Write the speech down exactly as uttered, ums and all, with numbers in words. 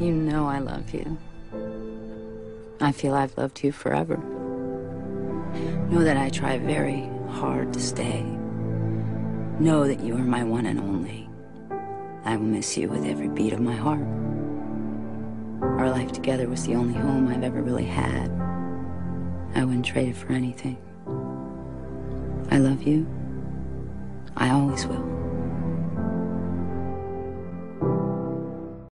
You know I love you. I feel I've loved you forever. Know that I try very hard to stay. Know that you are my one and only. I will miss you with every beat of my heart. Our life together was the only home I've ever really had. I wouldn't trade it for anything. I love you. I always will.